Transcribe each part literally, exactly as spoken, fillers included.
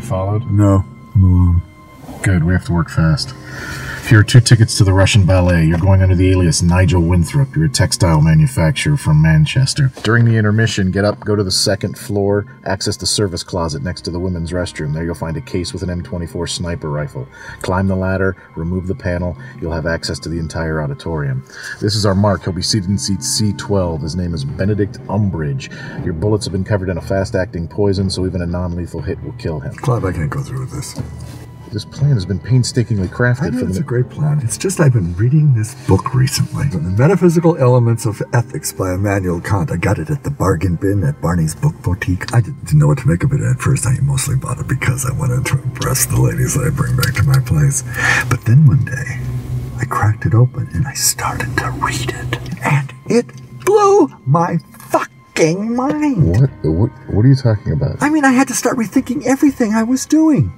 you followed? No, I'm alone. Good, we have to work fast. Here are two tickets to the Russian Ballet. You're going under the alias Nigel Winthrop. You're a textile manufacturer from Manchester. During the intermission, get up, go to the second floor, access the service closet next to the women's restroom. There you'll find a case with an M twenty-four sniper rifle. Climb the ladder, remove the panel. You'll have access to the entire auditorium. This is our mark. He'll be seated in seat C twelve. His name is Benedict Umbridge. Your bullets have been covered in a fast-acting poison, so even a non-lethal hit will kill him. Clive, I can't go through with this. This plan has been painstakingly crafted. I know for it's a great plan. It's just I've been reading this book recently. The Metaphysical Elements of Ethics by Immanuel Kant. I got it at the bargain bin at Barney's Book Boutique. I didn't know what to make of it at first. I mostly bought it because I wanted to impress the ladies that I bring back to my place. But then one day, I cracked it open and I started to read it. And it blew my fucking mind. What? What, what are you talking about? I mean, I had to start rethinking everything I was doing.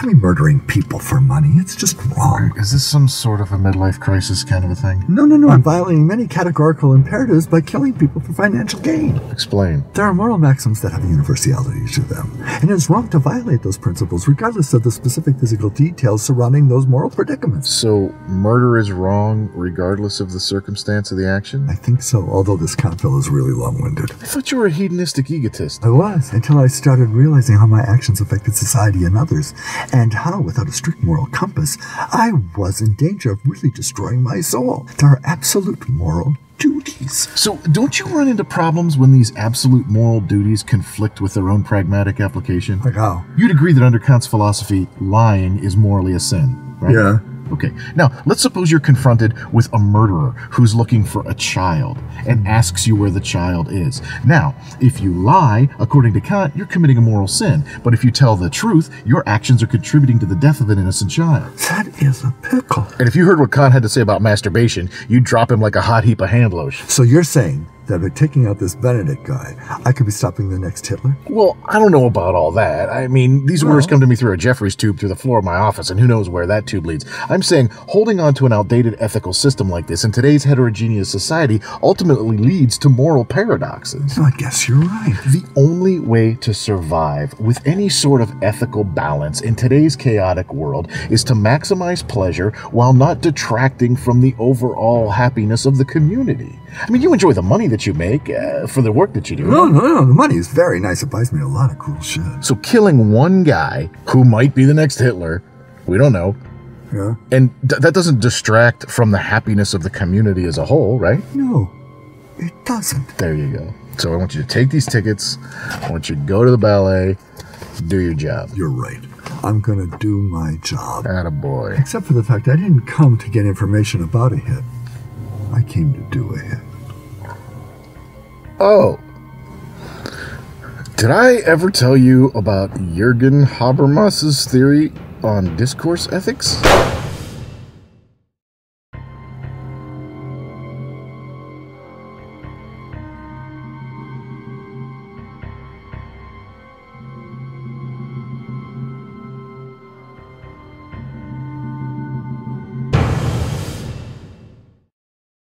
I mean, murdering people for money. It's just wrong. Is this some sort of a midlife crisis kind of a thing? No, no, no. I'm violating many categorical imperatives by killing people for financial gain. Explain. There are moral maxims that have a universality to them, and it's wrong to violate those principles, regardless of the specific physical details surrounding those moral predicaments. So, murder is wrong regardless of the circumstance of the action? I think so, although this Kant fellow is really long-winded. I thought you were a hedonistic egotist. I was, until I started realizing how my actions affected society and others. And how, without a strict moral compass, I was in danger of really destroying my soul. There are absolute moral duties. So, don't you run into problems when these absolute moral duties conflict with their own pragmatic application? Like how? You'd agree that under Kant's philosophy, lying is morally a sin, right? Yeah. Okay. Now, let's suppose you're confronted with a murderer who's looking for a child and asks you where the child is. Now, if you lie, according to Kant, you're committing a moral sin. But if you tell the truth, your actions are contributing to the death of an innocent child. That is a pickle. And if you heard what Kant had to say about masturbation, you'd drop him like a hot heap of hand lotion. So you're saying that by taking out this Benedict guy, I could be stopping the next Hitler? Well, I don't know about all that. I mean, these well, orders come to me through a Jeffries tube through the floor of my office, and who knows where that tube leads. I'm saying holding on to an outdated ethical system like this in today's heterogeneous society ultimately leads to moral paradoxes. Well, I guess you're right. The only way to survive with any sort of ethical balance in today's chaotic world is to maximize pleasure while not detracting from the overall happiness of the community. I mean, you enjoy the money that you make uh, for the work that you do. No, no, no. The money is very nice. It buys me a lot of cool shit. So killing one guy who might be the next Hitler, we don't know. Yeah. And th that doesn't distract from the happiness of the community as a whole, right? No, it doesn't. There you go. So I want you to take these tickets. I want you to go to the ballet, do your job. You're right. I'm going to do my job. Attaboy. Except for the fact I didn't come to get information about a hit. I came to do a hit. Oh, did I ever tell you about Jürgen Habermas's theory on discourse ethics?